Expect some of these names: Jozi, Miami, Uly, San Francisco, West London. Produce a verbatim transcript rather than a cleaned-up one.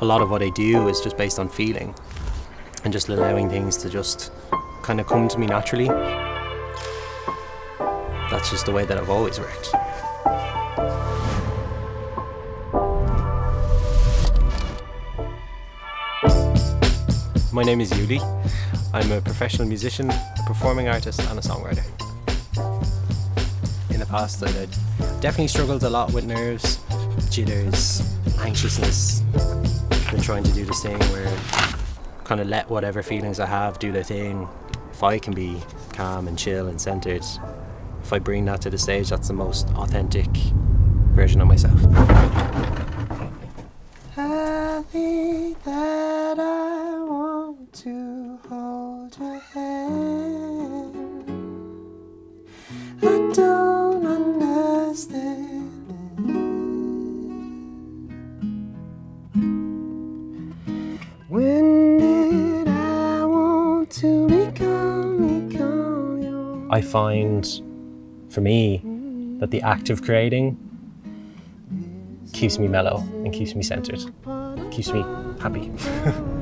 a lot of what I do is just based on feeling and just allowing things to just kind of come to me naturally. That's just the way that I've always worked. My name is Uly. I'm a professional musician, a performing artist and a songwriter. In the past I definitely struggled a lot with nerves, jitters, anxiousness. I've been trying to do this thing where kind of let whatever feelings I have do their thing. If I can be calm and chill and centered, if I bring that to the stage, that's the most authentic version of myself. I think that I want to hold your hand. I don't understand it. When I find, for me, that the act of creating keeps me mellow and keeps me centered, keeps me happy.